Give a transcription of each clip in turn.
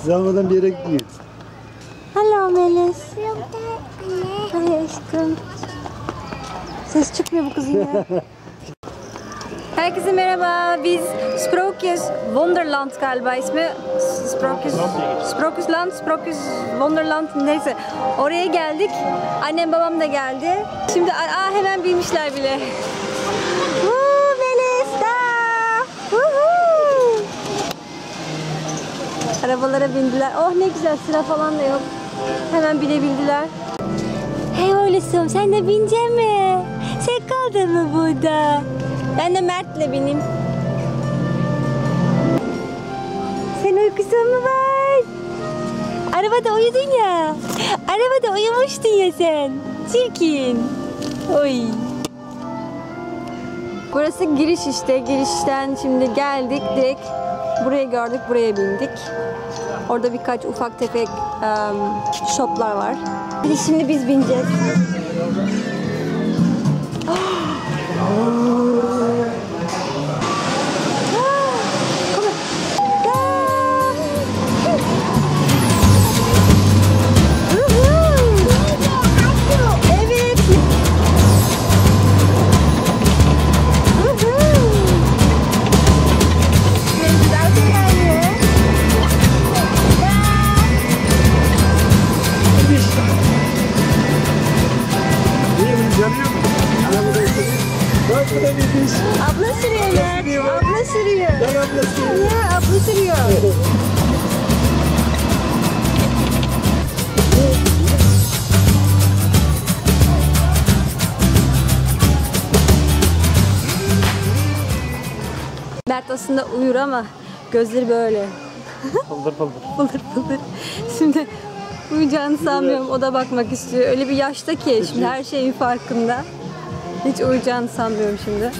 Siz almadan bir yere gitmeyin. Hello Melis. Hay aşkım. Ses çıkmıyor bu kızın ya. Herkese merhaba. Biz Sprookjeswonderland galiba ismi. Sprookjeswonderland neyse. Oraya geldik. Annem babam da geldi. Şimdi hemen binmişler bile. Arabalara bindiler. Oh ne güzel, sıra falan da yok. Hemen binebildiler. Hey oğlum, sen de binecek mi? Sen kaldın mı burada? Ben de Mert'le bineyim. Sen uykusun mu var? Arabada uyudun ya. Arabada uyumuştun ya sen. Çirkin. Oy. Burası giriş işte. Girişten şimdi geldik direkt. Burayı gördük, buraya bindik. Orada birkaç ufak tefek shoplar var. Hadi şimdi biz bineceğiz. Abla sürüyor ya. Abla sürüyor. Ben abla sürüyor. Ya abla sürüyor. Mert aslında uyur ama gözleri böyle. Pıldır pıldır. Pıldır pıldır. Şimdi uyuyacağını sanmıyorum. O da bakmak istiyor. Öyle bir yaşta ki şimdi her şeyin farkında. Hiç uyuyacağını sanmıyorum şimdi.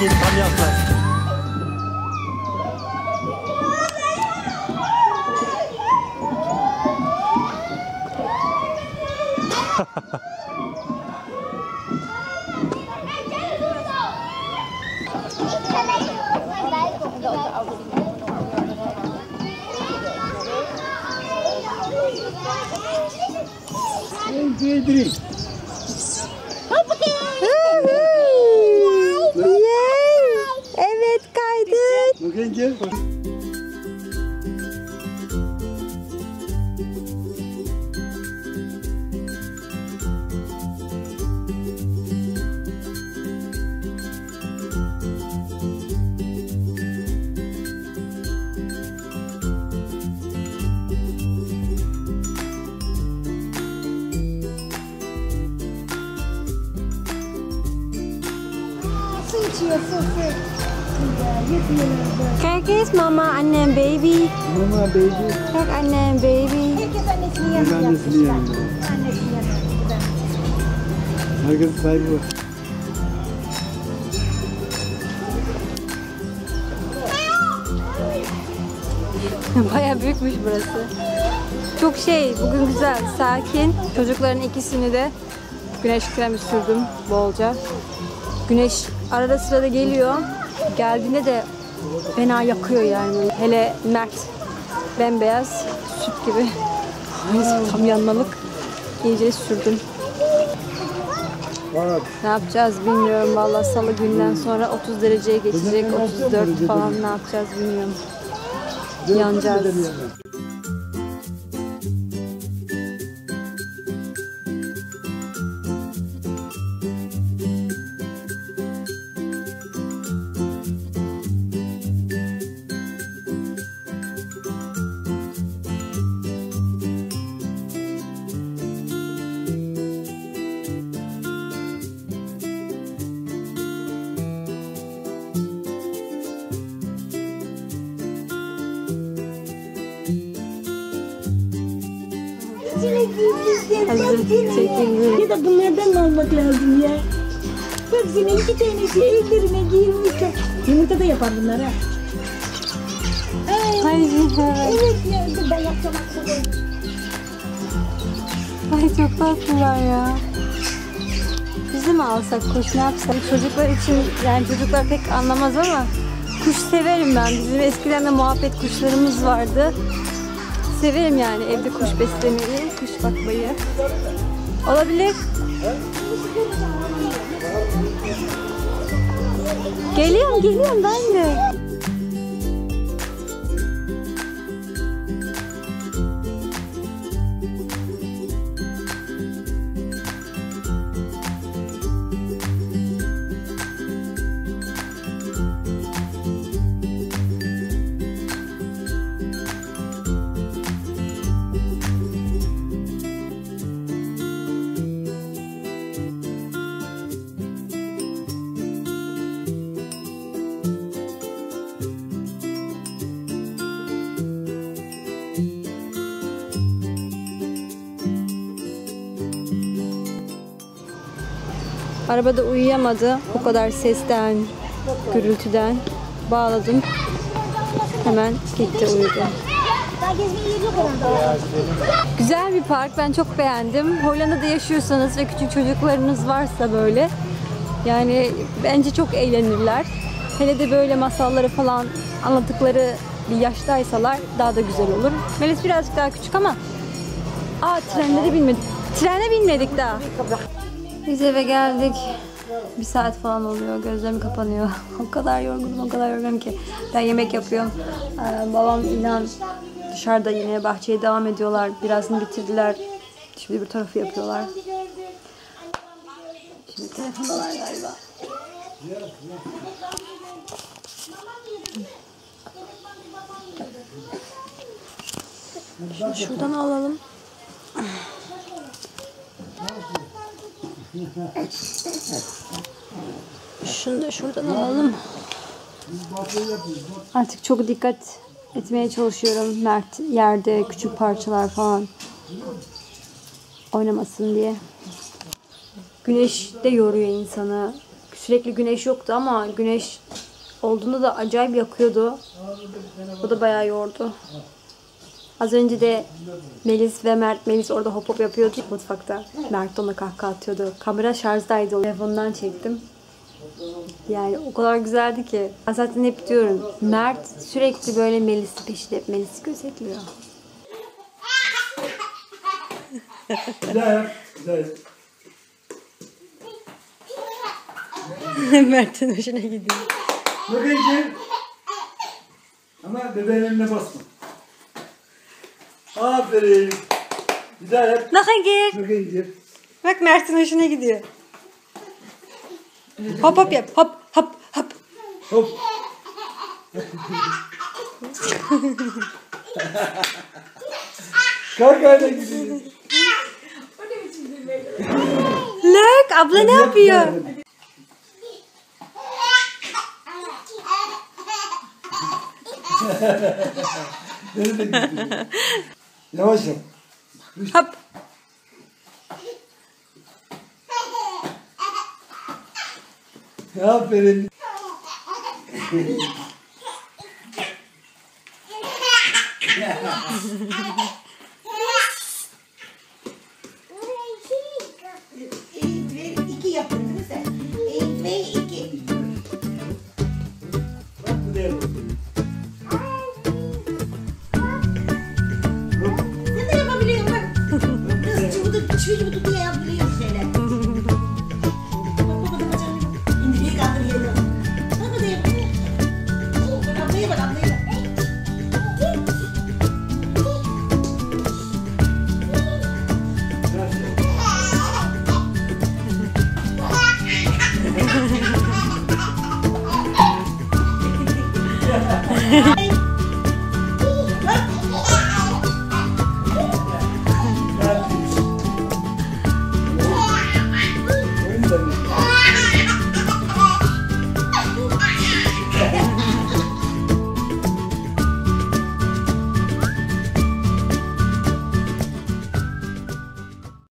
Git tam yaklaş. Kijk eens, mama, anne en baby. Mama, baby. Kijk, anne en baby. Kijk eens, anne is Bayağı büyükmüş burası. Çok bugün güzel, sakin. Çocukların ikisini de güneş kremi sürdüm bolca. Güneş arada sırada geliyor. Geldiğinde de fena yakıyor yani. Hele Mert bembeyaz, süt gibi. Tam yanmalık. İyice sürdüm. Ne yapacağız bilmiyorum. Vallahi salı günden sonra 30 dereceye geçecek. 34 falan, ne yapacağız bilmiyorum. Yanacağız. Ya da bunlardan almak lazım ya. Bak senin iki tane şey ellerime giyinmişler. Yumurta da yapar bunlar ha. Ay, evet ya, ben yapacağım. Ay çok tatlılar ya. Bizi mi alsak kuş, ne yapsak? Çocuklar için yani çocuklar pek anlamaz ama kuş severim ben. Bizim eskiden de muhabbet kuşlarımız vardı. Severim yani evde kuş beslemeyi, kuş bakmayı. Olabilir. Geliyorum ben de. Arabada uyuyamadı. O kadar sesten, gürültüden bağladım. Hemen gitti, uyudu. Güzel bir park. Ben çok beğendim. Hollanda'da yaşıyorsanız ve küçük çocuklarınız varsa böyle. Yani bence çok eğlenirler. Hele de böyle masalları falan anlattıkları bir yaştaysalar daha da güzel olur. Melis birazcık daha küçük ama trenleri bilmedik. Trene binmedik daha. Biz eve geldik. Bir saat falan oluyor. Gözlerim kapanıyor. O kadar yorgunum ki. Ben yemek yapıyorum. Babam inan dışarıda yine bahçeye devam ediyorlar. Birazını bitirdiler. Şimdi bir tarafı yapıyorlar. Şimdi telefondalar galiba. Şimdi şuradan alalım. Şunu da şuradan alalım. Artık çok dikkat etmeye çalışıyorum. Mert yerde küçük parçalar falan oynamasın diye. Güneş de yoruyor insanı. Sürekli güneş yoktu ama güneş olduğunda da acayip yakıyordu. O da bayağı yordu. Az önce de Melis ve Melis orada hop hop yapıyordu mutfakta. Mert ona kahkaha atıyordu. Kamera şarjdaydı. Telefondan çektim. Yani o kadar güzeldi ki. Ben zaten hep diyorum. Mert sürekli böyle Melis'i peşinde. Melis'i gözetliyor. Mert'in hoşuna gidiyor. Bebeğim. Ama bebeğin eline basma. Aferin. Bir daha yap. Bakın gir. Bak Mert'in hoşuna gidiyor. Hop hop yap. Hop. Kalkayla gidiyor. O ne biçim gülmek? Look abla ne yapıyor? Beni de götürüyor. Yavaş yap. Hop. Aferin.